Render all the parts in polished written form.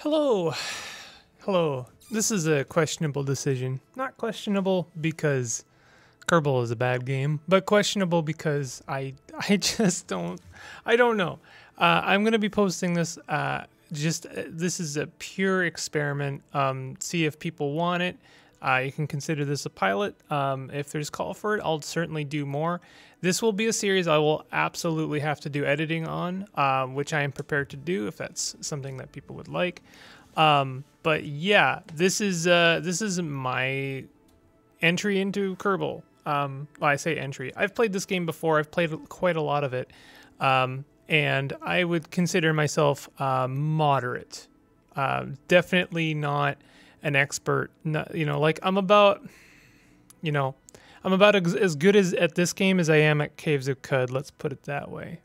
Hello. This is a questionable decision. Not questionable because Kerbal is a bad game, but questionable because I just don't, I don't know. I'm going to be posting this. This is a pure experiment. See if people want it. You can consider this a pilot. If there's call for it, I'll certainly do more. This will be a series I will absolutely have to do editing on, which I am prepared to do if that's something that people would like. But yeah, this is my entry into Kerbal. Well, I say entry. I've played this game before. I've played quite a lot of it. And I would consider myself moderate. Definitely not an expert. Not, you know, like I'm about as good as at this game as I am at Caves of Cud. Let's put it that way.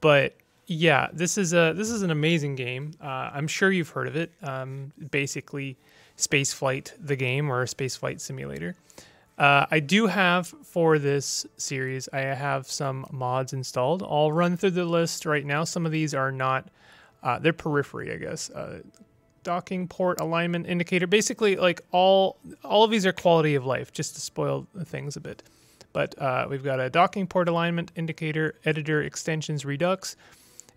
But yeah, this is an amazing game. I'm sure you've heard of it. Basically, Spaceflight the game, or a Spaceflight simulator. I do have, for this series, I have some mods installed. I'll run through the list right now. Some of these are not, they're periphery, I guess. Docking port alignment indicator. Basically, like all of these are quality of life, just to spoil things a bit. But we've got a docking port alignment indicator, editor extensions redux,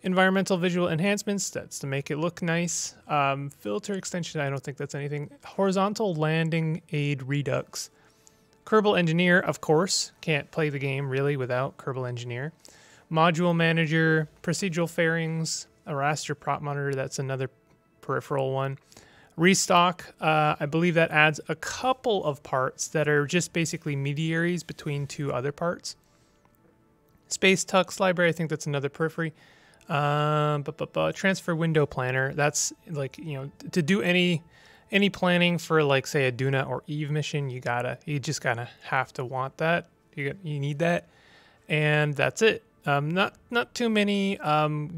environmental visual enhancements, that's to make it look nice. Filter extension, I don't think that's anything. Horizontal landing aid redux. Kerbal Engineer, of course, can't play the game really without Kerbal Engineer. Module manager, procedural fairings, a raster prop monitor, that's another peripheral one. Restock, I believe that adds a couple of parts that are just basically mediaries between two other parts. Space Tux library, I think that's another periphery. Transfer window planner, that's like, you know, to do any planning for, like, say a Duna or Eve mission, you just gotta want that. You need that, and that's it. Not too many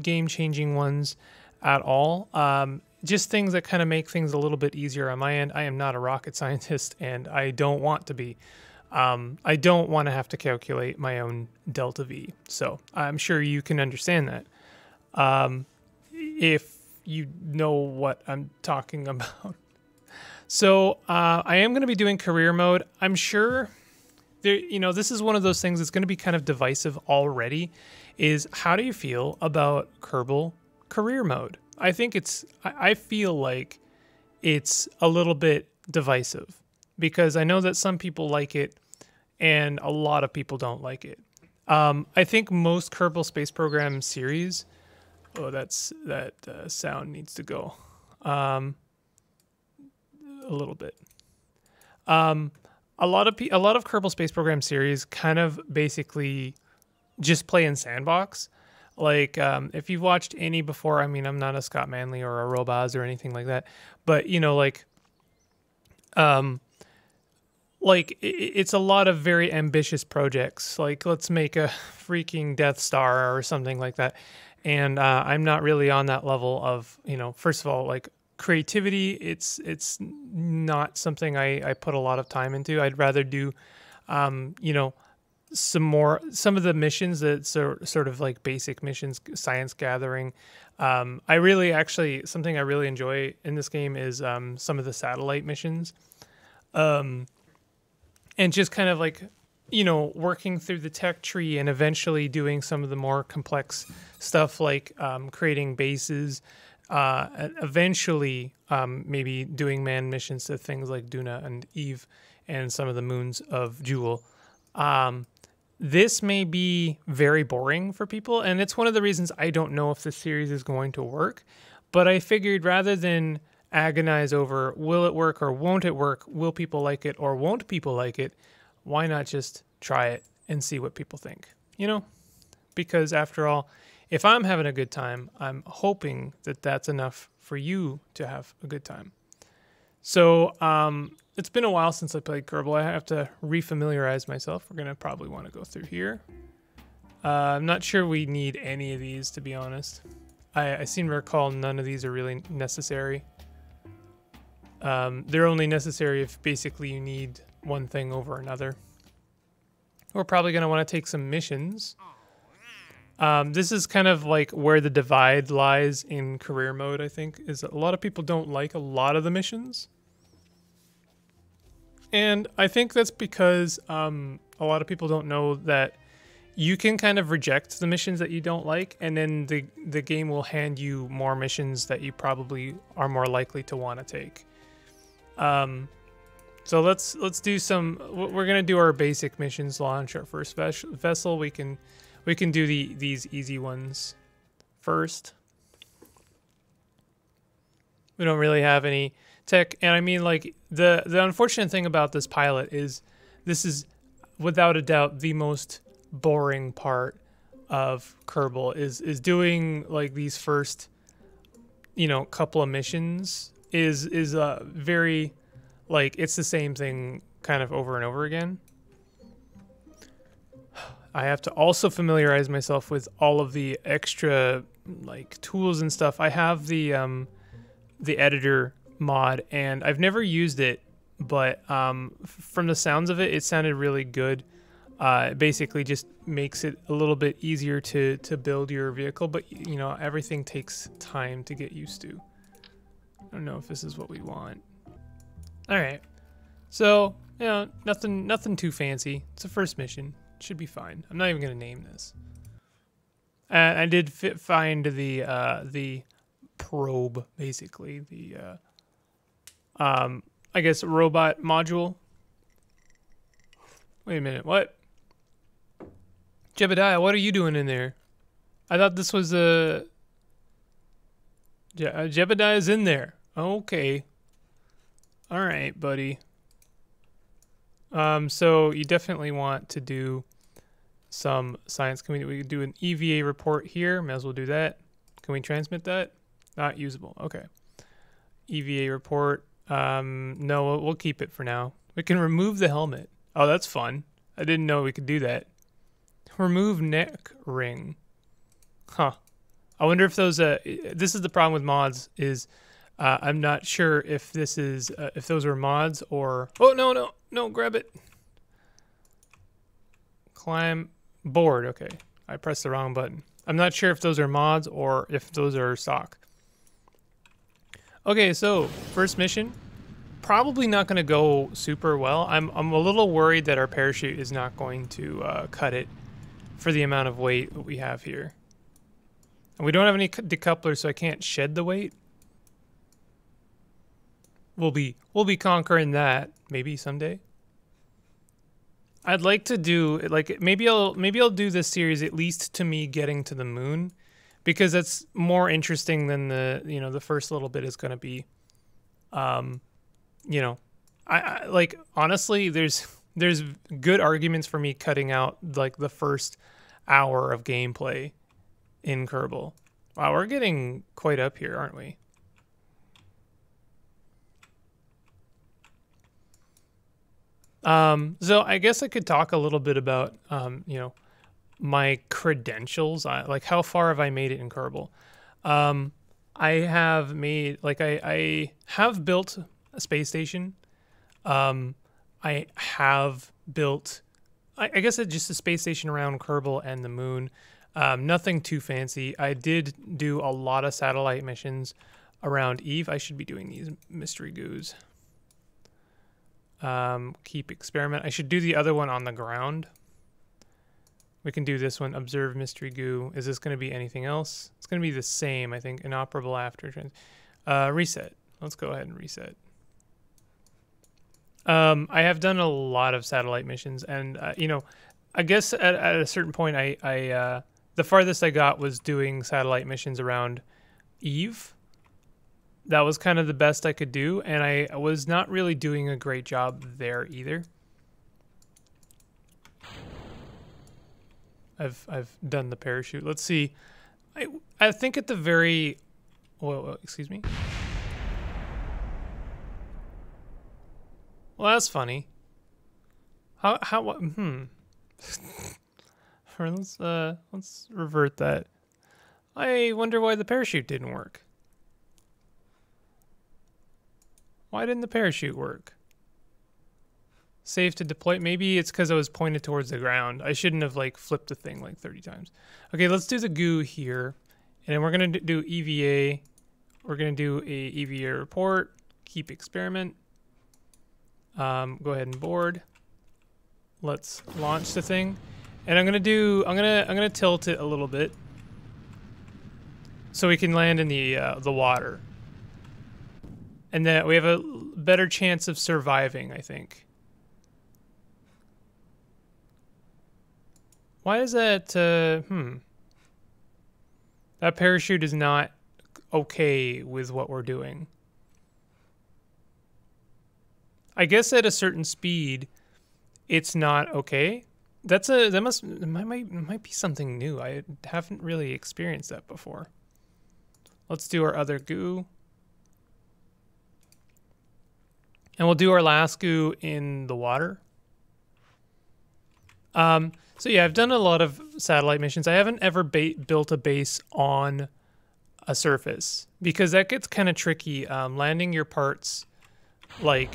game-changing ones at all. Just things that kind of make things a little bit easier on my end. I am not a rocket scientist, and I don't want to be. I don't want to have to calculate my own delta V. So I'm sure you can understand that. If you know what I'm talking about. So I am going to be doing career mode. I'm sure there, you know, this is one of those things that's going to be kind of divisive already, is how do you feel about Kerbal career mode? I think it's, I feel like it's a little bit divisive, because I know that some people like it and a lot of people don't like it. I think most Kerbal Space Program series, oh, that sound needs to go. A little bit. A lot of Kerbal Space Program series kind of basically just play in sandbox. Like if you've watched any before, I mean, I'm not a Scott Manley or a Roboz or anything like that, but you know, like it's a lot of very ambitious projects. Like let's make a freaking Death Star or something like that. And I'm not really on that level of, you know, first of all, like, creativity, it's not something I put a lot of time into. I'd rather do, you know, some of the missions that sort of like basic missions, science gathering. I really actually, something I really enjoy in this game is some of the satellite missions. And just kind of like, you know, working through the tech tree and eventually doing some of the more complex stuff, like creating bases, eventually maybe doing manned missions to things like Duna and Eve and some of the moons of Jool. This may be very boring for people, and it's one of the reasons I don't know if this series is going to work, but I figured rather than agonize over will it work or won't it work, will people like it or won't people like it, why not just try it and see what people think, you know? Because after all, if I'm having a good time, I'm hoping that that's enough for you to have a good time. So it's been a while since I played Kerbal. I have to refamiliarize myself. We're going to probably want to go through here. I'm not sure we need any of these, to be honest. I seem to recall none of these are really necessary. They're only necessary if basically you need one thing over another. We're probably going to want to take some missions. This is kind of like where the divide lies in career mode, I think, is that a lot of people don't like a lot of the missions. And I think that's because a lot of people don't know that you can kind of reject the missions that you don't like, and then the game will hand you more missions that you probably are more likely to want to take. So let's do some. We're gonna do our basic missions. Launch our first vessel. We can do these easy ones first. We don't really have any tech, and I mean, like, the unfortunate thing about this pilot is this is without a doubt the most boring part of Kerbal is doing like these first, you know, couple of missions is a very, like, it's the same thing kind of over and over again. I have to also familiarize myself with all of the extra like tools and stuff. I have the editor mod, and I've never used it, but from the sounds of it, it sounded really good. It basically just makes it a little bit easier to build your vehicle, but you know, everything takes time to get used to. I don't know if this is what we want. All right, so, you know, nothing too fancy. It's the first mission, should be fine. I'm not even gonna name this. I did find the probe, basically the I guess robot module. Wait a minute, what? Jebediah, what are you doing in there? I thought this was a... Jebediah's in there. Okay. Alright, buddy. So you definitely want to do some science. Can we do an EVA report here? May as well do that. Can we transmit that? Not usable. Okay. EVA report. No, we'll keep it for now. We can remove the helmet. Oh, that's fun. I didn't know we could do that. Remove neck ring. Huh. I wonder if those... this is the problem with mods, is I'm not sure if this is... if those are mods or... Oh, no, grab it. Climb board. Okay. I pressed the wrong button. I'm not sure if those are mods or if those are stock. Okay, so first mission, probably not going to go super well. I'm a little worried that our parachute is not going to cut it for the amount of weight that we have here. And we don't have any decouplers, so I can't shed the weight. We'll be conquering that maybe someday. I'd like to do like maybe I'll do this series at least to me getting to the moon, because that's more interesting than the, you know, the first little bit is going to be. You know, I like, honestly, there's good arguments for me cutting out like the first hour of gameplay in Kerbal. Wow, we're getting quite up here, aren't we? So I guess I could talk a little bit about you know, my credentials, like how far have I made it in Kerbal. I have made, like, I have built a space station. I have built, I guess it's just a space station around Kerbal and the moon. Nothing too fancy. I did do a lot of satellite missions around Eve. I should be doing these mystery goos. Keep experiment. I should do the other one on the ground. We can do this one, observe mystery goo. Is this going to be anything else? It's going to be the same, I think. Inoperable after reset. Let's go ahead and reset. I have done a lot of satellite missions, and you know, I guess at a certain point, I the farthest I got was doing satellite missions around Eve. That was kind of the best I could do, and I was not really doing a great job there either. I've done the parachute. Let's see. I think at the very... Well, excuse me. Well, that's funny. All right, let's revert that. I wonder why the parachute didn't work. Why didn't the parachute work? Safe to deploy. Maybe it's because I was pointed towards the ground. I shouldn't have like flipped the thing like 30 times. Okay, let's do the goo here. And then we're going to do EVA. We're going to do a EVA report. Keep experiment. Go ahead and board. Let's launch the thing. And I'm gonna tilt it a little bit so we can land in the water. And then we have a better chance of surviving, I think. Why is that, that parachute is not okay with what we're doing. I guess at a certain speed, it's not okay. That's a, that might be something new. I haven't really experienced that before. Let's do our other goo. And we'll do our last goo in the water. So yeah, I've done a lot of satellite missions. I haven't ever built a base on a surface because that gets kind of tricky. Landing your parts like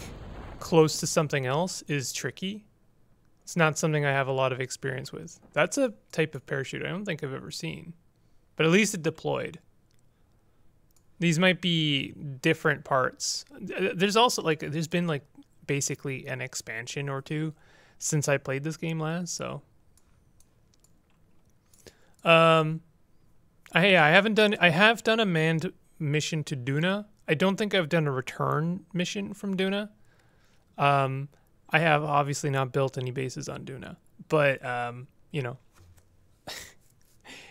close to something else is tricky. It's not something I have a lot of experience with. That's a type of parachute I don't think I've ever seen, but at least it deployed. These might be different parts. There's also like, there's been like basically an expansion or two since I played this game last. So, I have done a manned mission to Duna. I don't think I've done a return mission from Duna. I have obviously not built any bases on Duna, but you know,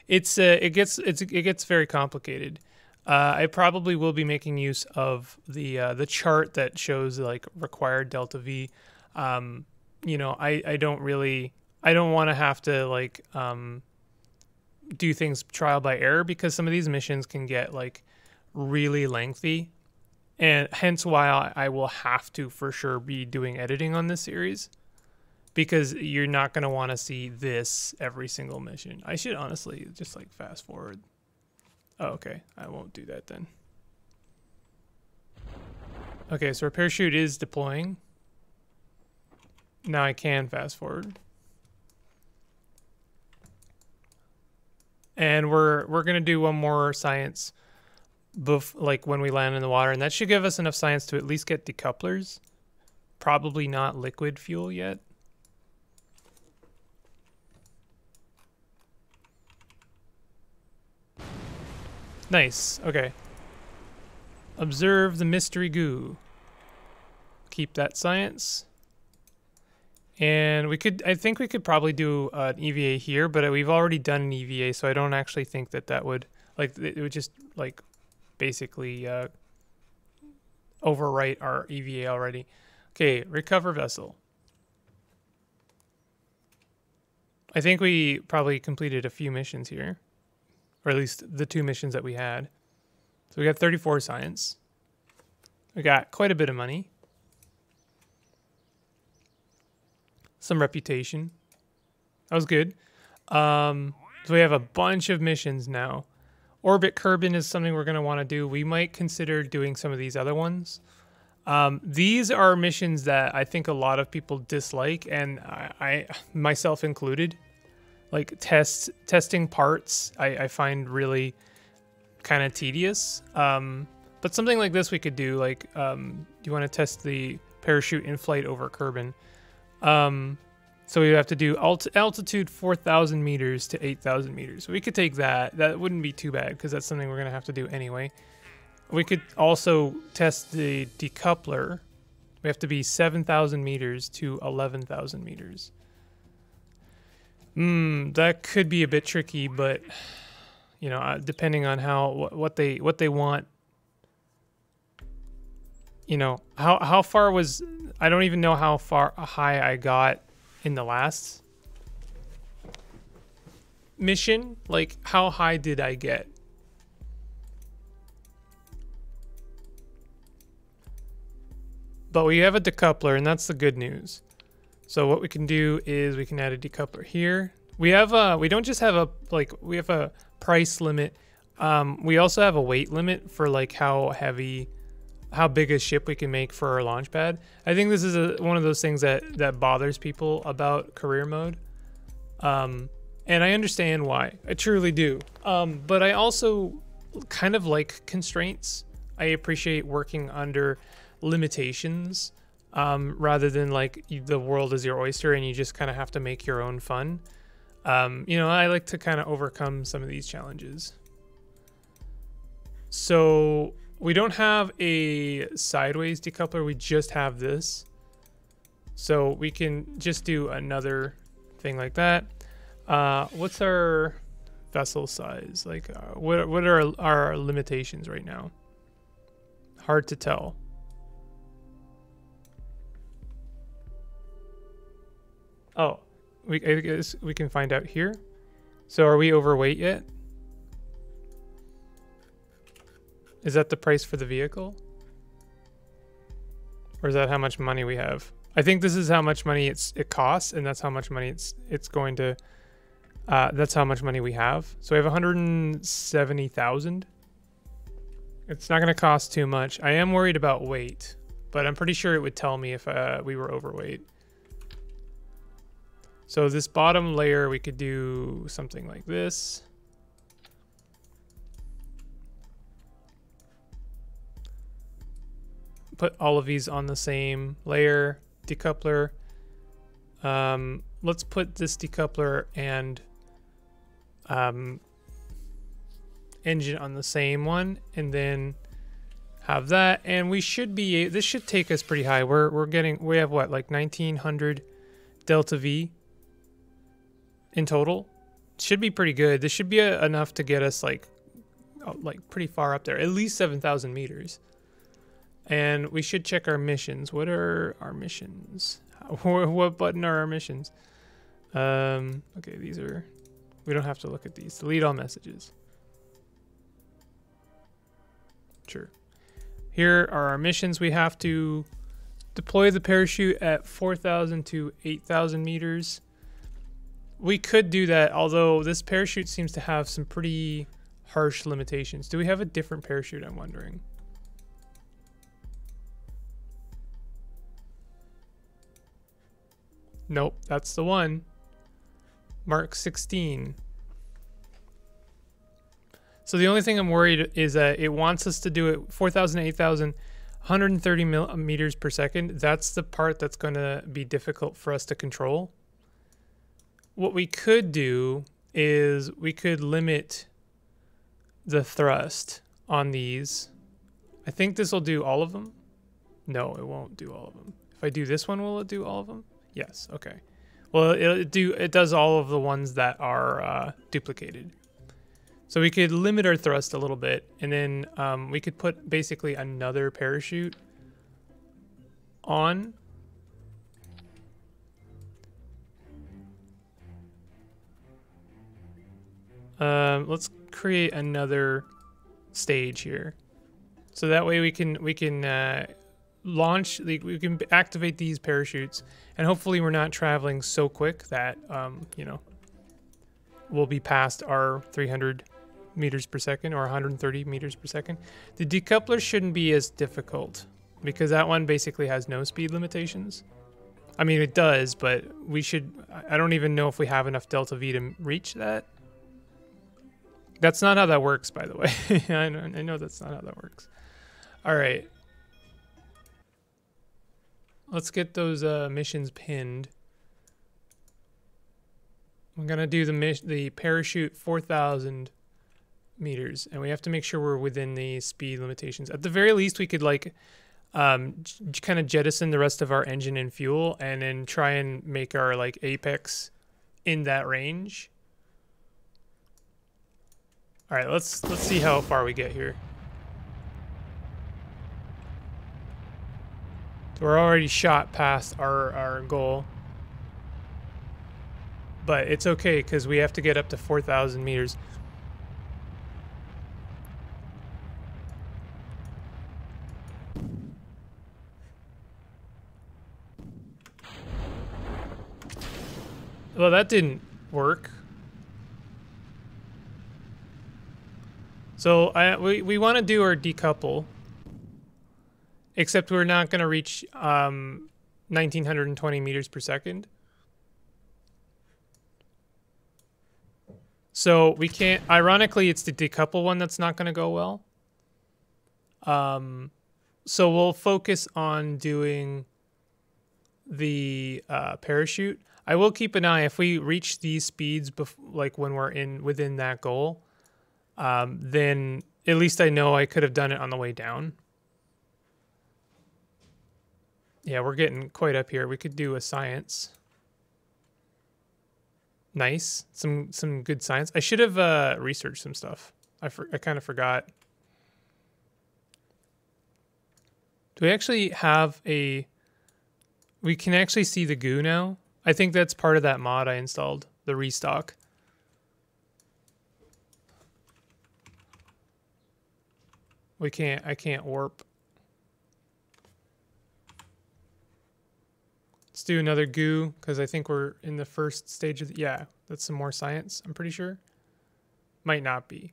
it gets very complicated. I probably will be making use of the chart that shows like required delta V. You know, I don't want to have to like do things trial by error because some of these missions can get like really lengthy, and hence why I will have to for sure be doing editing on this series because you're not going to want to see this every single mission. I should honestly just like fast forward. Oh, okay, I won't do that then. Okay, so our parachute is deploying. Now I can fast forward. And we're gonna do one more science like when we land in the water, and that should give us enough science to at least get decouplers. Probably not liquid fuel yet. Nice, okay. Observe the mystery goo. Keep that science. And we could, I think we could probably do an EVA here, but we've already done an EVA, so I don't actually think that that would, like, it would just, like, basically overwrite our EVA already. Okay, recover vessel. I think we probably completed a few missions here. Or at least the two missions that we had. So we got 34 science. We got quite a bit of money. Some reputation. That was good. So we have a bunch of missions now. Orbit Kerbin is something we're going to want to do. We might consider doing some of these other ones. These are missions that I think a lot of people dislike, and I myself included. Like testing parts, I find really kind of tedious. But something like this we could do. Like, you want to test the parachute in flight over Kerbin. So we would have to do altitude 4,000 meters to 8,000 meters. We could take that. That wouldn't be too bad because that's something we're going to have to do anyway. We could also test the decoupler. We have to be 7,000 meters to 11,000 meters. That could be a bit tricky, but you know, depending on how what they want, you know, how far was I don't even know how far high I got in the last mission. Like, how high did I get? But we have a decoupler, and that's the good news. So what we can do is we can add a decoupler here. We have a, we don't just have a, like, we have a price limit. We also have a weight limit for like how heavy how big a ship we can make for our launch pad. I think this is one of those things that bothers people about career mode. And I understand why. I truly do. But I also kind of like constraints. I appreciate working under limitations rather than like the world is your oyster and you just kind of have to make your own fun. You know, I like to kind of overcome some of these challenges. So we don't have a sideways decoupler. We just have this. So we can just do another thing like that. What's our vessel size? Like what are our limitations right now? Hard to tell. Oh, I guess we can find out here. So are we overweight yet? Is that the price for the vehicle? Or is that how much money we have? I think this is how much money it costs, and that's how much money it's going to... that's how much money we have. So we have 170,000. It's not going to cost too much. I am worried about weight, but I'm pretty sure it would tell me if we were overweight. So this bottom layer, we could do something like this. Put all of these on the same layer, decoupler. Let's put this decoupler and engine on the same one, and then have that, and we should be, this should take us pretty high. We're getting, we have what, like 1900 delta V in total. Should be pretty good. This should be enough to get us like pretty far up there, at least 7,000 meters. And we should check our missions. What are our missions? What button are our missions? Okay, these are, we don't have to look at these. Delete all messages. Sure. Here are our missions. We have to deploy the parachute at 4,000 to 8,000 meters. We could do that, although this parachute seems to have some pretty harsh limitations. Do we have a different parachute, I'm wondering? Nope, that's the one. Mark 16. So the only thing I'm worried is that it wants us to do it 4,000 to 8,000, 130 meters per second. That's the part that's going to be difficult for us to control. What we could do is we could limit the thrust on these. I think this will do all of them. No, it won't do all of them. If I do this one, will it do all of them? Yes. Okay. Well, it does all of the ones that are duplicated. So we could limit our thrust a little bit, and then we could put basically another parachute on. Let's create another stage here, so that way we can launch, we can activate these parachutes, and hopefully we're not traveling so quick that you know, we'll be past our 300 meters per second or 130 meters per second. The decoupler shouldn't be as difficult because that one basically has no speed limitations. I mean, it does, but we should, I don't even know if we have enough delta V to reach that. That's not how that works, by the way. I know that's not how that works. All right. Let's get those missions pinned. I'm gonna do the parachute 4,000 meters, and we have to make sure we're within the speed limitations. At the very least, we could like kind of jettison the rest of our engine and fuel, and then try and make our like apex in that range. All right, let's see how far we get here. We're already shot past our goal, but it's okay because we have to get up to 4,000 meters. Well, that didn't work. So we want to do our decouple. Except we're not going to reach 1920 meters per second. So we can't, ironically, it's the decouple one that's not going to go well. So we'll focus on doing the parachute. I will keep an eye if we reach these speeds, like when we're within that goal, then at least I know I could have done it on the way down. Yeah, we're getting quite up here. We could do a science. Nice, some good science. I should have researched some stuff. I kind of forgot. Do we actually have a? We can actually see the goo now. I think that's part of that mod I installed, the restock. We can't. I can't warp. Let's do another goo, because I think we're in the first stage of the, yeah, that's some more science, I'm pretty sure. Might not be.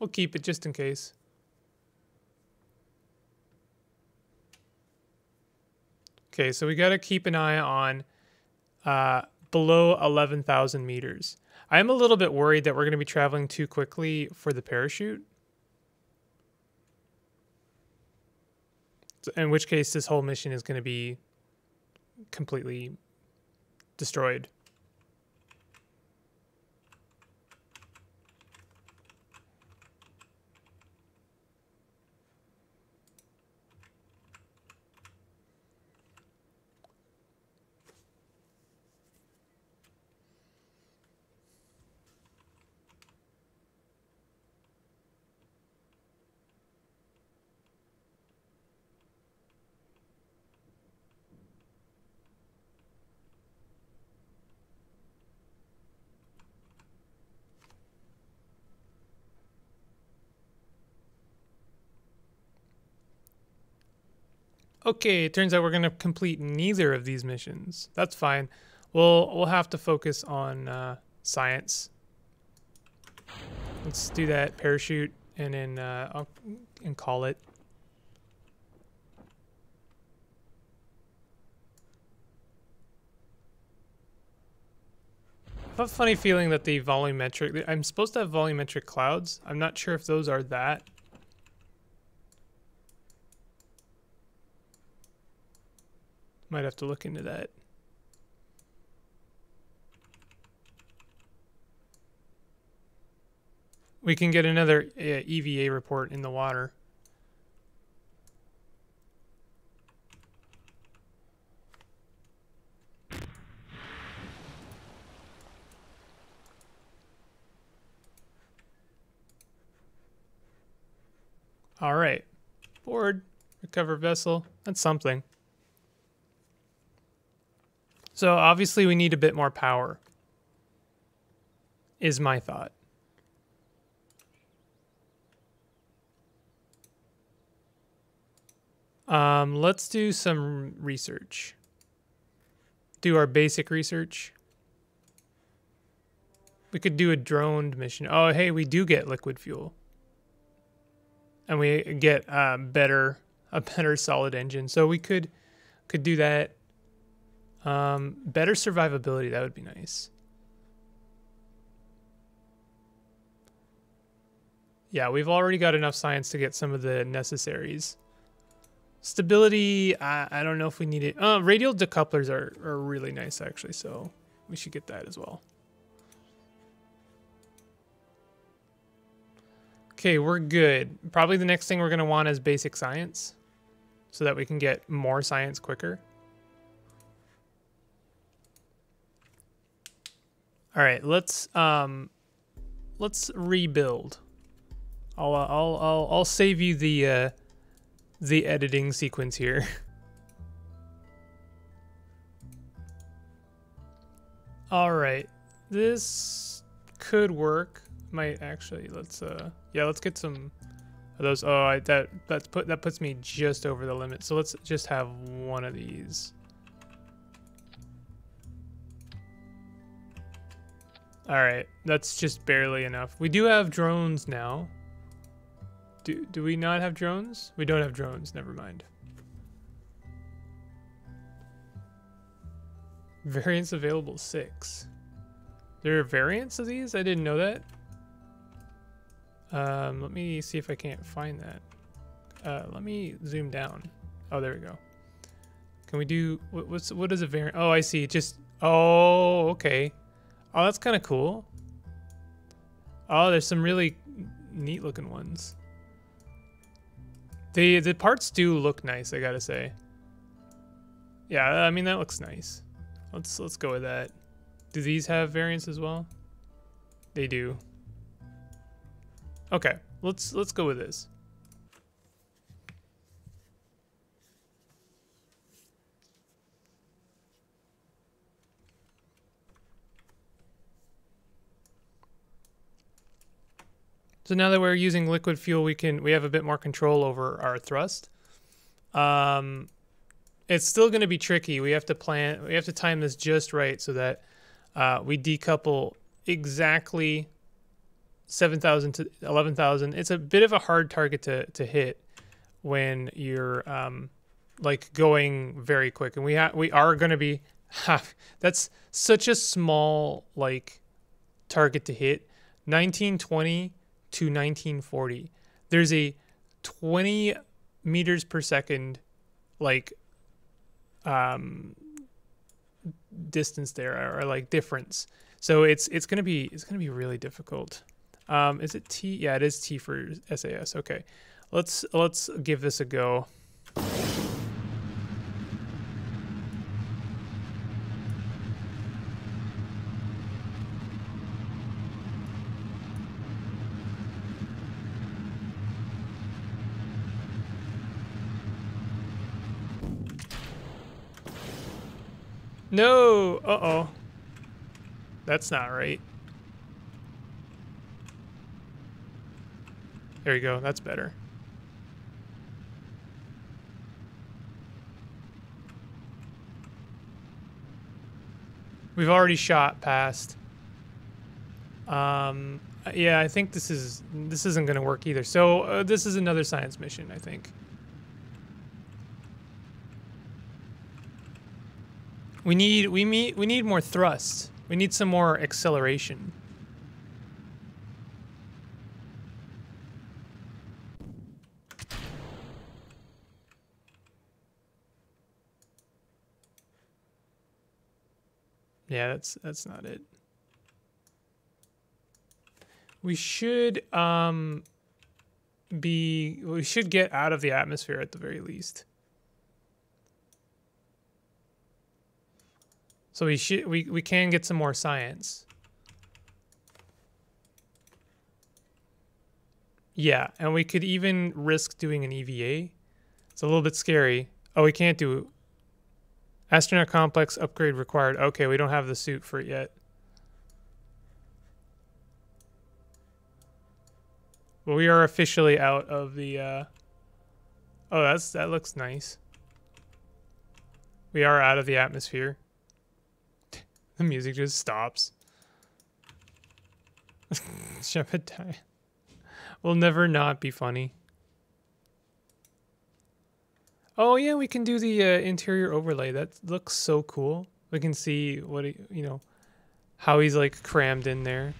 We'll keep it just in case. Okay, so we got to keep an eye on below 11,000 meters. I'm a little bit worried that we're going to be traveling too quickly for the parachute. In which case, this whole mission is going to be completely destroyed. Okay, it turns out we're going to complete neither of these missions. That's fine. We'll have to focus on science. Let's do that parachute and then and call it. I have a funny feeling that the volumetric, I'm supposed to have volumetric clouds. I'm not sure if those are that. Might have to look into that. We can get another EVA report in the water. All right. Board, recover vessel. That's something. So obviously we need a bit more power, is my thought. Let's do some research. Do our basic research. We could do a droned mission. Oh, hey, we do get liquid fuel. And we get a better solid engine. So we could do that. Better survivability, that would be nice. Yeah, we've already got enough science to get some of the necessaries. Stability, I don't know if we need it. Radial decouplers are really nice, actually, so we should get that as well. Okay, we're good. Probably the next thing we're going to want is basic science, so that we can get more science quicker. All right, let's rebuild. I'll save you the editing sequence here. All right, this could work. Might actually let's get some of those. Oh, that puts me just over the limit. So let's just have one of these. All right, that's just barely enough. We do have drones now. Do we not have drones? We don't have drones, never mind. Variants available 6. There are variants of these? I didn't know that. Let me see if I can't find that. Let me zoom down. Oh, there we go. Can we do, what is a variant? Oh, I see, just, oh, okay. Oh, that's kind of cool. Oh, there's some really neat looking ones. The parts do look nice, I gotta say. Yeah, I mean, that looks nice. Let's go with that. Do these have variants as well? They do. Okay, let's go with this. So now that we're using liquid fuel, we have a bit more control over our thrust. It's still going to be tricky. We have to time this just right so that we decouple exactly 7,000 to 11,000. It's a bit of a hard target to hit when you're like going very quick. And we are going to be. That's such a small like target to hit. 1920. To 1940, there's a 20 meters per second like distance there, or like difference. So it's gonna be really difficult. Is it T? Yeah, it is T for SAS. Okay, let's give this a go. No! Uh-oh. That's not right. There you go. That's better. We've already shot past. Yeah, I think this isn't going to work either. So this is another science mission, I think. We need more thrust. We need some more acceleration. Yeah, that's not it. We should get out of the atmosphere at the very least. So we can get some more science. Yeah, and we could even risk doing an EVA. It's a little bit scary. Oh, we can't do astronaut complex upgrade required. Okay, we don't have the suit for it yet. Well, we are officially out of the oh, that looks nice. We are out of the atmosphere. The music just stops. Jebediah will never not be funny. Oh yeah, we can do the interior overlay. That looks so cool. We can see what he, you know, how he's like crammed in there.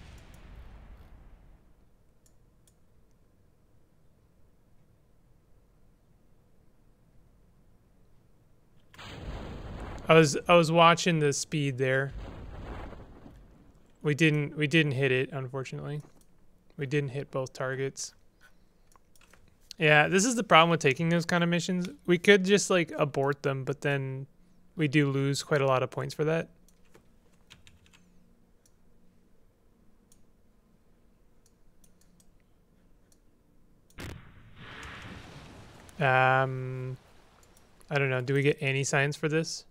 I was watching the speed there. We didn't hit it, unfortunately. We didn't hit both targets. Yeah, this is the problem with taking those kind of missions. We could just like abort them, but then we do lose quite a lot of points for that. I don't know. Do we get any signs for this?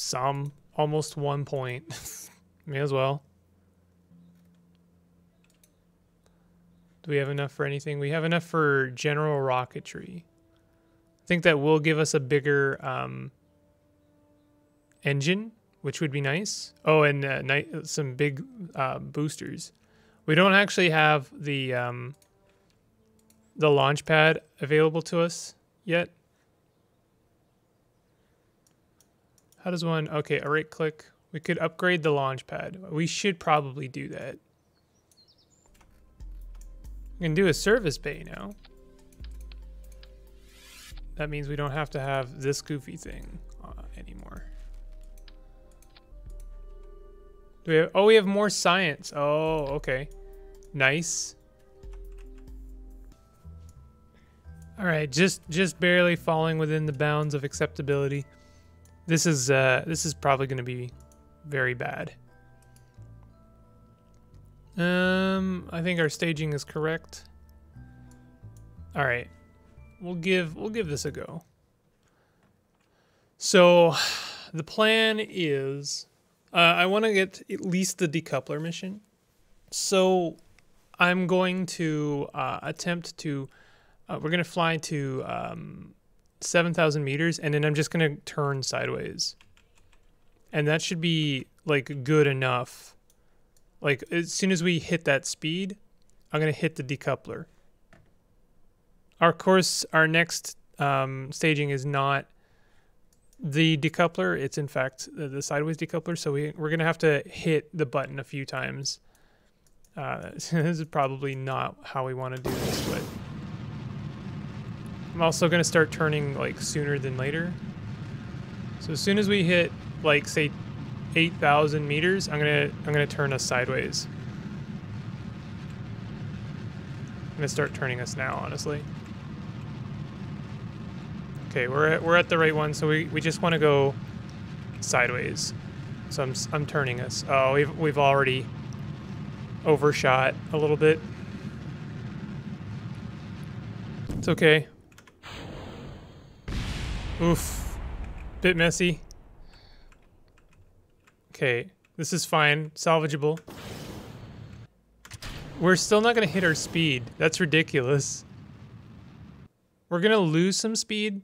Some, almost 1 point. May as well. Do we have enough for anything? We have enough for general rocketry. I think that will give us a bigger engine, which would be nice. Oh, and some big boosters. We don't actually have the launch pad available to us yet. How does one? Okay, a right click. We could upgrade the launch pad. We should probably do that. We can do a service bay now. That means we don't have to have this goofy thing anymore. Do we have, oh, we have more science. Oh, okay. Nice. All right, just barely falling within the bounds of acceptability. This is probably going to be very bad. I think our staging is correct. All right. We'll give this a go. So the plan is I want to get at least the decoupler mission. So I'm going to attempt to we're going to fly to 7,000 meters and then I'm just going to turn sideways. And that should be like good enough. Like as soon as we hit that speed, I'm going to hit the decoupler. Of course, our next staging is not the decoupler. It's, in fact, the sideways decoupler. So we're going to have to hit the button a few times. This is probably not how we want to do this, but I'm also going to start turning, like, sooner than later. So as soon as we hit, like, say, 8,000 meters, I'm going to turn us sideways. I'm gonna start turning us now, honestly. Okay, we're at the right one, so we just want to go sideways. So I'm turning us. Oh, we've already overshot a little bit. It's okay. Oof, bit messy. Okay, this is fine, salvageable. We're still not going to hit our speed. That's ridiculous. We're going to lose some speed,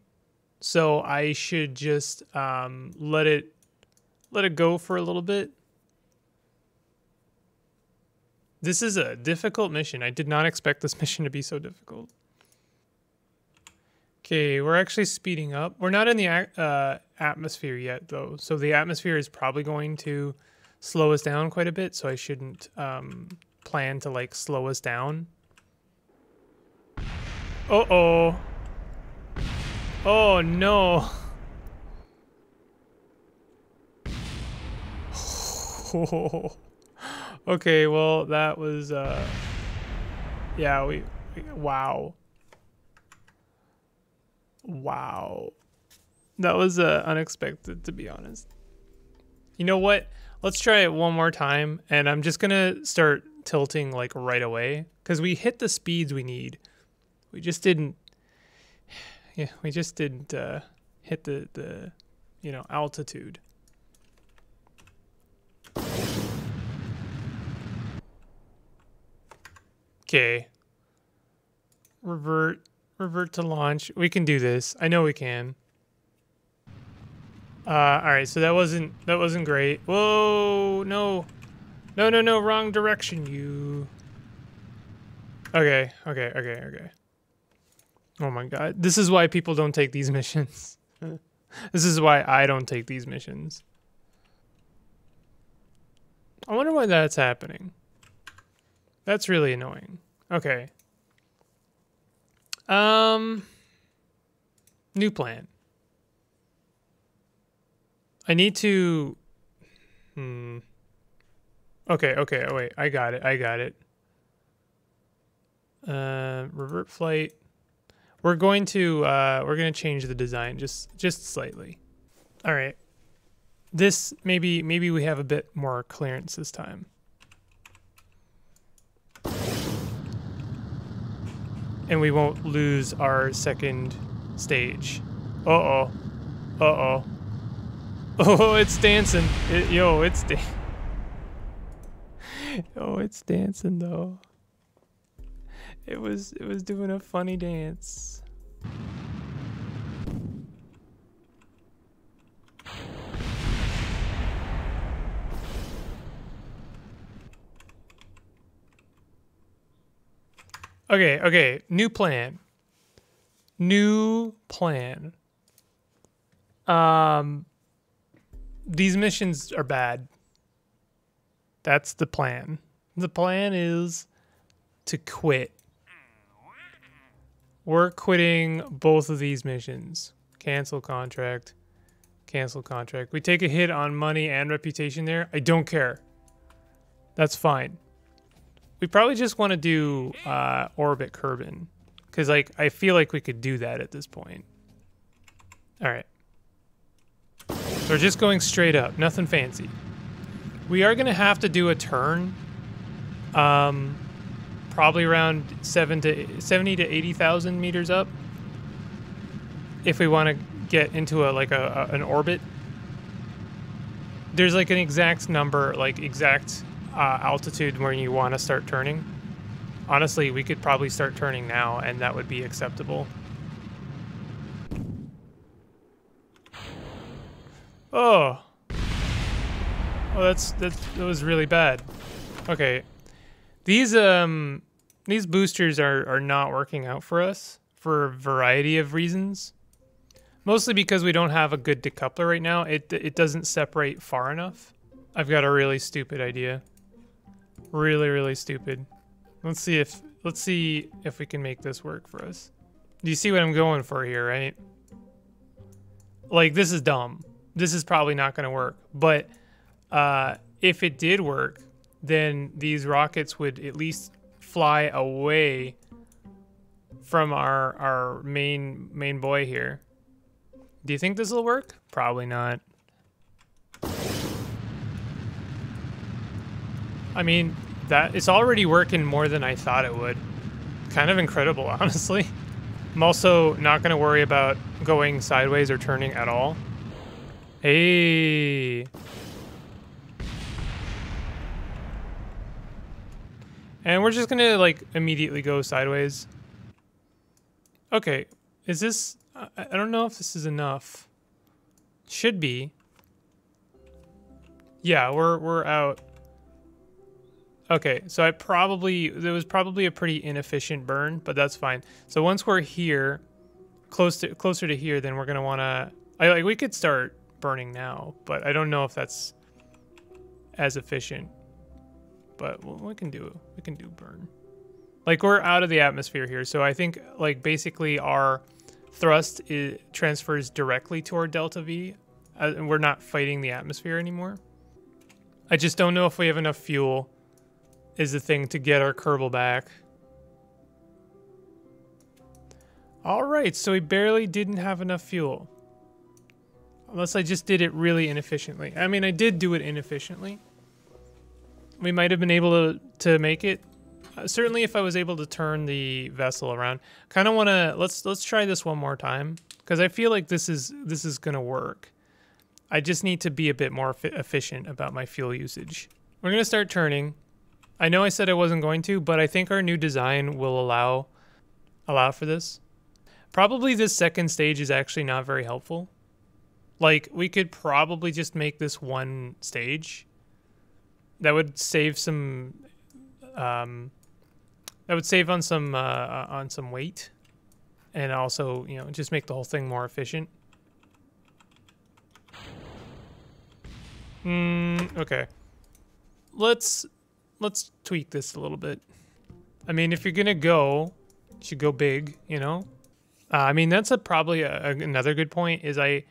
so I should just let it go for a little bit. This is a difficult mission. I did not expect this mission to be so difficult. Okay, we're actually speeding up. We're not in the atmosphere yet, though, so the atmosphere is probably going to slow us down quite a bit, so I shouldn't... plan to like slow us down. Uh-oh. Oh no. Okay, well that was yeah, wow. Wow. That was unexpected, to be honest. You know what? Let's try it one more time and I'm just gonna start tilting like right away because we hit the speeds we need. We just didn't hit the you know, altitude. Okay, revert to launch. We can do this. I know we can. All right, so that wasn't great. Whoa, no. No, wrong direction, you. Okay. Oh my god. This is why people don't take these missions. This is why I don't take these missions. I wonder why that's happening. That's really annoying. Okay. New plan. I need to... Okay, oh, wait, I got it. Revert flight. We're going to change the design just slightly. All right. This maybe we have a bit more clearance this time. And we won't lose our second stage. Uh-oh. Uh-oh. Oh, it's dancing. It's dancing though. It was doing a funny dance. Okay, new plan. These missions are bad. That's the plan. The plan is to quit. We're quitting both of these missions. Cancel contract. Cancel contract. We take a hit on money and reputation there. I don't care. That's fine. We probably just want to do orbit Kerbin, because like I feel like we could do that at this point. All right. We're just going straight up. Nothing fancy. We are going to have to do a turn. Probably around 70 to 80,000 meters up, if we want to get into an orbit. There's like an exact number, like exact altitude where you want to start turning. Honestly, we could probably start turning now, and that would be acceptable. Oh. Oh, that was really bad. Okay. These boosters are not working out for us for a variety of reasons. Mostly because we don't have a good decoupler right now. It doesn't separate far enough. I've got a really stupid idea. Really stupid. Let's see if we can make this work for us. Do you see what I'm going for here, right? Like, this is dumb. This is probably not going to work. But if it did work, then these rockets would at least fly away from our main boy here. Do you think this will work? Probably not. I mean, that it's already working more than I thought it would. Kind of incredible, honestly. I'm also not going to worry about going sideways or turning at all. Hey. And we're just going to like immediately go sideways. Okay. Is this... I don't know if this is enough. Should be. Yeah, we're out. Okay, so there was probably a pretty inefficient burn, but that's fine. So once we're here, closer to here, then we're gonna wanna. We could start burning now, but I don't know if that's as efficient. But we can do it. We can do burn. Like, we're out of the atmosphere here, so I think like basically our thrust transfers directly toward delta V, and we're not fighting the atmosphere anymore. I just don't know if we have enough fuel is the thing to get our Kerbal back. All right, so we barely didn't have enough fuel. Unless I just did it really inefficiently. I mean, I did do it inefficiently. We might have been able to make it. Certainly, if I was able to turn the vessel around, kind of want to let's try this one more time, because I feel like this is gonna work. I just need to be a bit more efficient about my fuel usage. We're gonna start turning. I know I said I wasn't going to, but I think our new design will allow for this. Probably this second stage is actually not very helpful. Like, we could probably just make this one stage. That would save some. That would save on some weight, and also, you know, just make the whole thing more efficient. Okay. Let's tweak this a little bit. I mean, if you're gonna go, you should go big, you know. I mean, that's probably another good point. Is I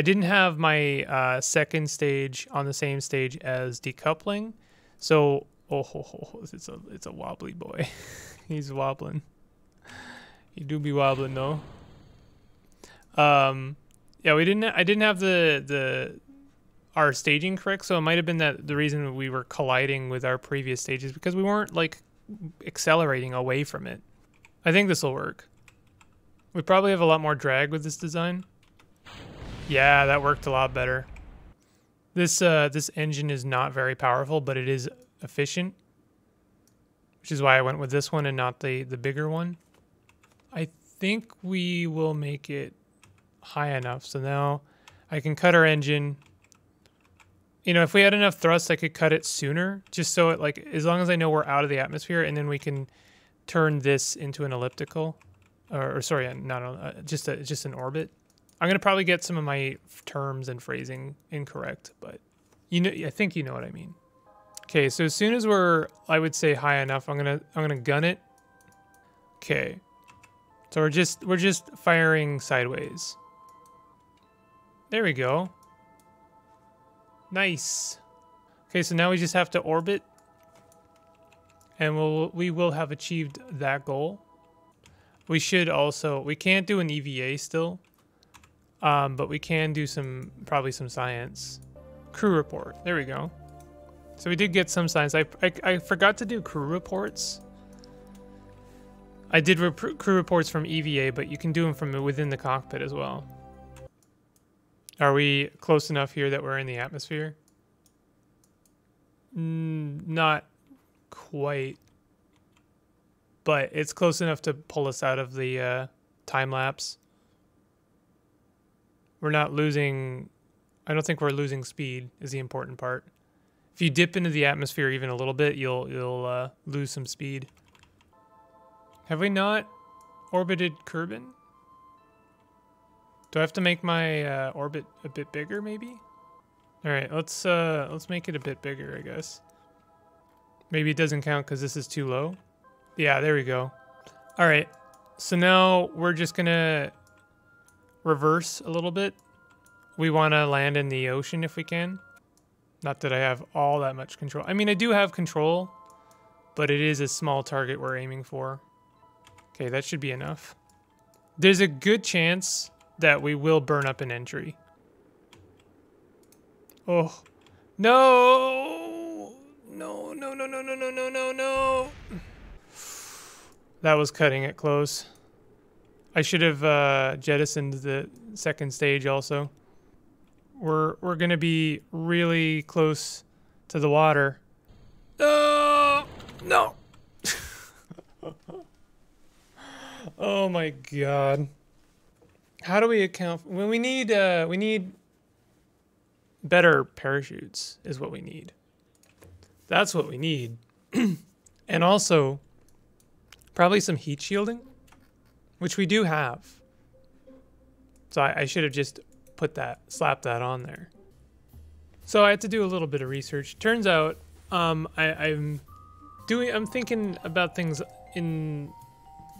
didn't have my second stage on the same stage as decoupling, so. Oh, it's a wobbly boy. He's wobbling. He do be wobbling though. Yeah, I didn't have our staging correct, so it might have been that the reason we were colliding with our previous stages, because we weren't like accelerating away from it. I think this will work. We probably have a lot more drag with this design. Yeah, that worked a lot better. This engine is not very powerful, but it is efficient, which is why I went with this one and not the bigger one. I think we will make it high enough, so now I can cut our engine. You know, if we had enough thrust, I could cut it sooner, just so it, like, as long as I know we're out of the atmosphere, and then we can turn this into an elliptical, or sorry, not just an orbit. I'm gonna probably get some of my terms and phrasing incorrect, but you know, I think you know what I mean. Okay, so as soon as we're, I would say high enough, I'm gonna gun it. Okay, so we're just firing sideways. There we go. Nice. Okay, so now we just have to orbit, and we will have achieved that goal. We should also, we can't do an EVA still, but we can do some, probably some science. Crew report, there we go. So we did get some science. I forgot to do crew reports. I did crew reports from EVA, but you can do them from within the cockpit as well. Are we close enough here that we're in the atmosphere? Not quite, but it's close enough to pull us out of the time lapse. We're not losing, I don't think we're losing speed is the important part. If you dip into the atmosphere even a little bit, you'll lose some speed. Have we not orbited Kerbin? Do I have to make my orbit a bit bigger, maybe? All right, let's make it a bit bigger, I guess. Maybe it doesn't count because this is too low. Yeah, there we go. All right, so now we're just gonna reverse a little bit. We want to land in the ocean if we can. Not that I have all that much control. I mean, I do have control, but it is a small target we're aiming for. Okay, that should be enough. There's a good chance that we will burn up an entry. Oh, no, no, no, no, no, no, no, no, no, no. That was cutting it close. I should have jettisoned the second stage also. We're gonna be really close to the water. Oh, no. Oh my God. How do we account for, well, we need better parachutes is what we need. That's what we need. And also probably some heat shielding, which we do have. So I should have just put that, slap that on there. So I had to do a little bit of research. Turns out I'm thinking about things in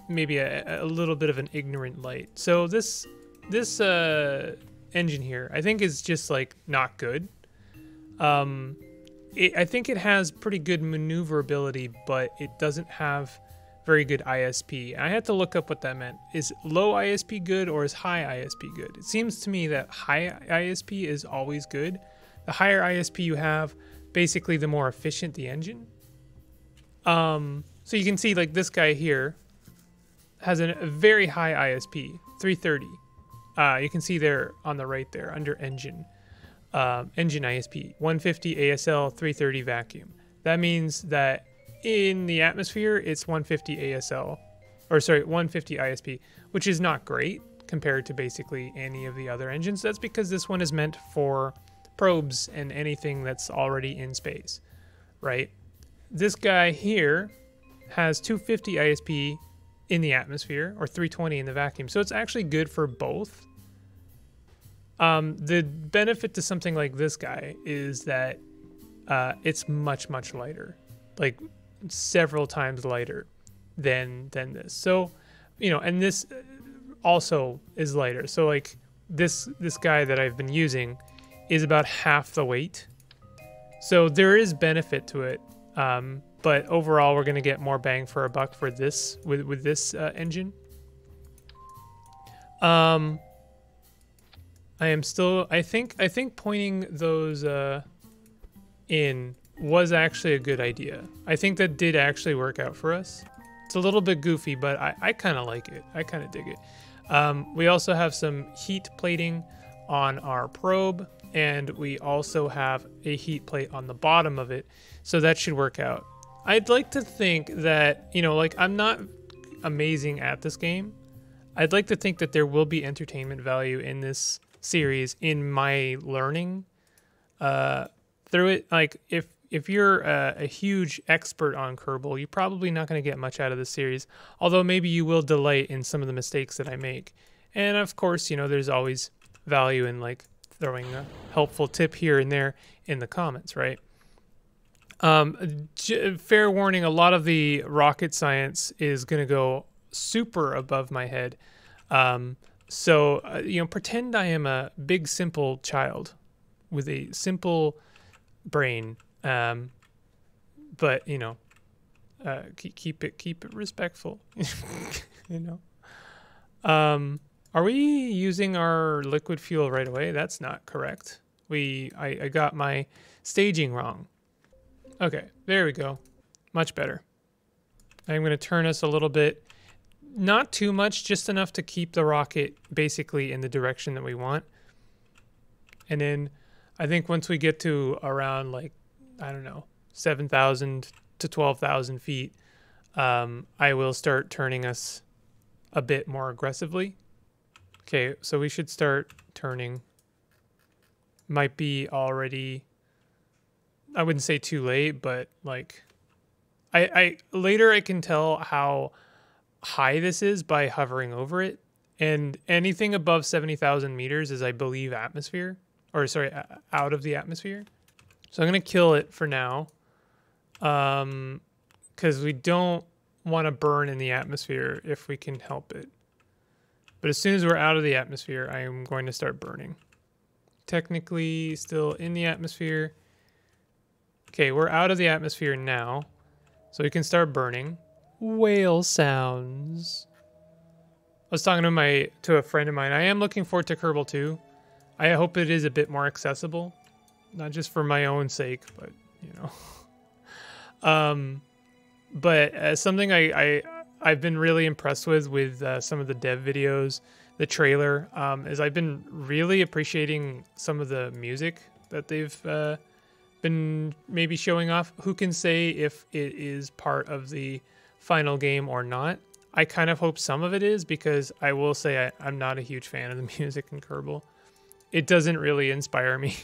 maybe a little bit of an ignorant light. So this engine here, I think is just like not good. I think it has pretty good maneuverability, but it doesn't have very good ISP. I had to look up what that meant. Is low ISP good or is high ISP good? It seems to me that high ISP is always good. The higher ISP you have, basically the more efficient the engine. So you can see like this guy here has a very high ISP, 330. You can see there on the right there under engine, engine ISP, 150 ASL, 330 vacuum. That means that in the atmosphere, it's 150 ASL, or sorry, 150 ISP, which is not great compared to basically any of the other engines. That's because this one is meant for probes and anything that's already in space, right? This guy here has 250 ISP in the atmosphere or 320 in the vacuum. So it's actually good for both. The benefit to something like this guy is that it's much, much lighter, like several times lighter than this. So, you know, and this also is lighter. So like this guy that I've been using is about half the weight. So there is benefit to it. But overall, we're going to get more bang for a buck for this with this engine. I am still, I think pointing those in was actually a good idea. I think that did actually work out for us. It's a little bit goofy, but I kind of like it. I kind of dig it. We also have some heat plating on our probe, and we also have a heat plate on the bottom of it. So that should work out. I'd like to think that, you know, like I'm not amazing at this game. I'd like to think that there will be entertainment value in this series in my learning through it. Like if if you're a huge expert on Kerbal, you're probably not going to get much out of this series, although maybe you will delight in some of the mistakes that I make. And of course, you know, there's always value in like throwing a helpful tip here and there in the comments, right? Fair warning, a lot of the rocket science is going to go super above my head. So you know, pretend I am a big, simple child with a simple brain. But you know, keep it respectful, you know. Are we using our liquid fuel right away? That's not correct. I got my staging wrong. Okay, there we go. Much better. I'm going to turn us a little bit, not too much, just enough to keep the rocket basically in the direction that we want. And then I think once we get to around like, I don't know, 7,000 to 12,000 feet, I will start turning us a bit more aggressively. Okay, so we should start turning. Might be already, I wouldn't say too late, but like I later I can tell how high this is by hovering over it. And anything above 70,000 meters is, I believe, atmosphere, or sorry, out of the atmosphere. So I'm going to kill it for now, because we don't want to burn in the atmosphere if we can help it. But as soon as we're out of the atmosphere, I am going to start burning. Technically still in the atmosphere. Okay, we're out of the atmosphere now, so we can start burning. Whale sounds. I was talking to a friend of mine. I am looking forward to Kerbal 2. I hope it is a bit more accessible, not just for my own sake, but you know. But something I've been really impressed with some of the dev videos, the trailer, is I've been really appreciating some of the music that they've been maybe showing off. Who can say if it is part of the final game or not? I kind of hope some of it is, because I will say I'm not a huge fan of the music in Kerbal. It doesn't really inspire me.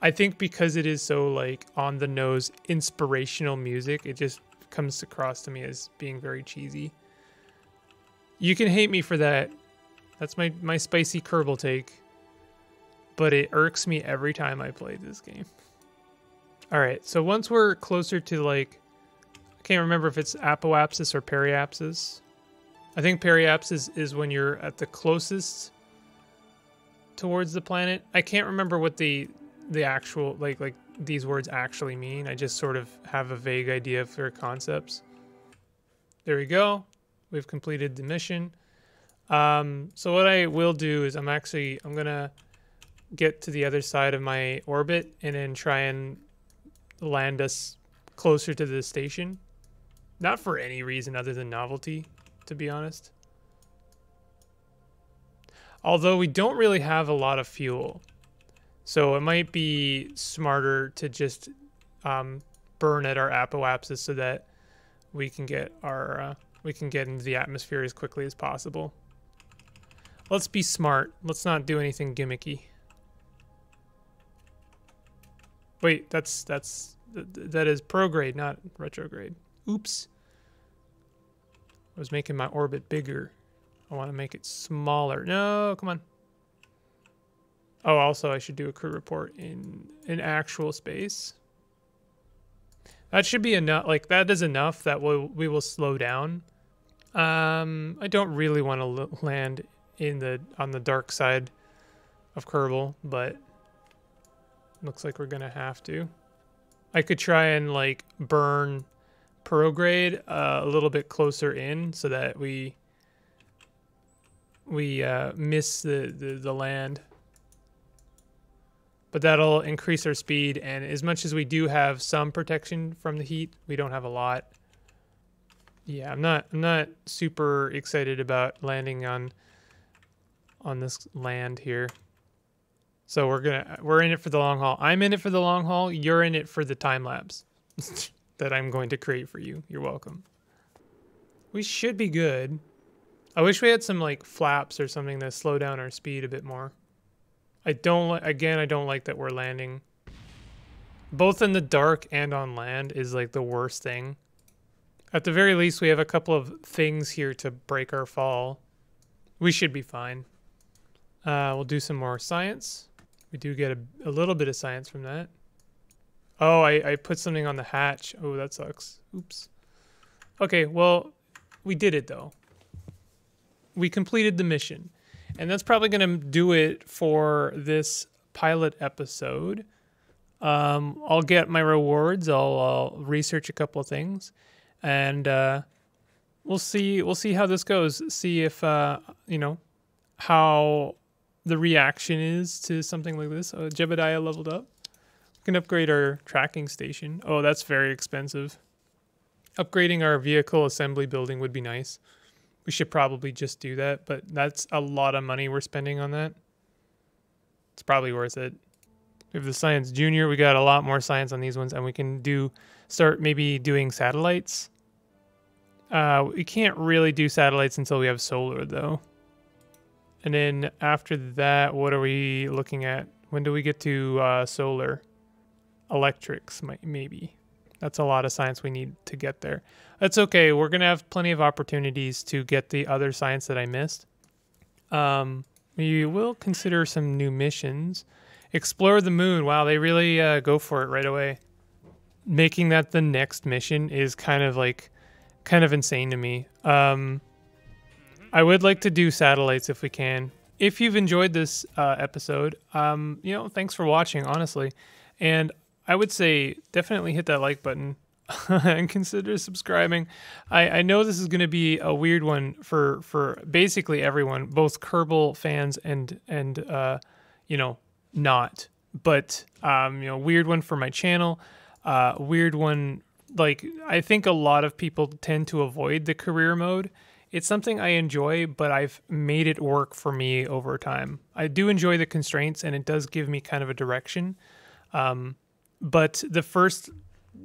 I think because it is so like on the nose inspirational music, it just comes across to me as being very cheesy. You can hate me for that. That's my spicy Kerbal take. But it irks me every time I play this game. Alright, so once we're closer to like, I can't remember if it's apoapsis or periapsis. I think periapsis is when you're at the closest towards the planet. I can't remember what the actual, like these words actually mean. I just sort of have a vague idea of their concepts. There we go. We've completed the mission. So what I will do is I'm going to get to the other side of my orbit and then try and land us closer to the station. Not for any reason other than novelty, to be honest. Although we don't really have a lot of fuel, so it might be smarter to just burn at our apoapsis so that we can get our we can get into the atmosphere as quickly as possible. Let's be smart. Let's not do anything gimmicky. Wait, that is prograde, not retrograde. Oops. I was making my orbit bigger. I want to make it smaller. No, come on. Oh, also I should do a crew report in actual space. That should be enough. Like that is enough that we will slow down. I don't really want to land on the dark side of Kerbal, but looks like we're going to have to. I could try and like burn prograde a little bit closer in so that we miss the land. But that'll increase our speed, and as much as we do have some protection from the heat, we don't have a lot. Yeah, I'm not super excited about landing on this land here. So we're in it for the long haul. I'm in it for the long haul. You're in it for the time lapse that I'm going to create for you. You're welcome. We should be good. I wish we had some like flaps or something to slow down our speed a bit more. I don't like that we're landing both in the dark and on land is like the worst thing. At the very least, we have a couple of things here to break our fall. We should be fine. We'll do some more science. We do get a little bit of science from that. Oh, I put something on the hatch. Oh, that sucks. Oops. Okay, well, we did it though. We completed the mission. And that's probably gonna do it for this pilot episode. I'll get my rewards. I'll research a couple of things. And we'll see how this goes. See if you know, how the reaction is to something like this. Oh, Jebediah leveled up. We can upgrade our tracking station. Oh, that's very expensive. Upgrading our vehicle assembly building would be nice. We should probably just do that, but that's a lot of money we're spending on that. It's probably worth it. We have the Science Junior. We got a lot more science on these ones, and we can start maybe doing satellites. We can't really do satellites until we have solar, though. And then after that, what are we looking at? When do we get to solar? Electrics, maybe. That's a lot of science we need to get there. That's okay. We're going to have plenty of opportunities to get the other science that I missed. We will consider some new missions. Explore the moon. Wow, they really go for it right away. Making that the next mission is kind of insane to me. I would like to do satellites if we can. If you've enjoyed this episode, you know, thanks for watching, honestly. And I would say definitely hit that like button and consider subscribing. I know this is going to be a weird one for basically everyone, both Kerbal fans and you know, not. But you know, weird one for my channel. Weird one, like I think a lot of people tend to avoid the career mode. It's something I enjoy, but I've made it work for me over time. I do enjoy the constraints, and it does give me kind of a direction. But the first,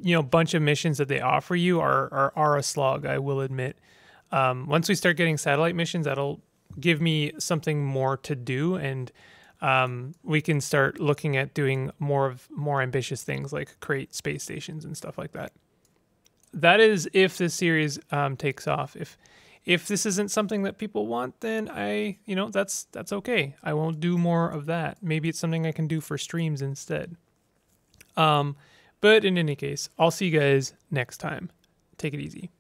you know, bunch of missions that they offer you are a slog, I will admit. Once we start getting satellite missions, that'll give me something more to do, and we can start looking at doing more ambitious things like create space stations and stuff like that. That is if this series takes off. If this isn't something that people want, then you know, that's okay. I won't do more of that. Maybe it's something I can do for streams instead. But in any case, I'll see you guys next time. Take it easy.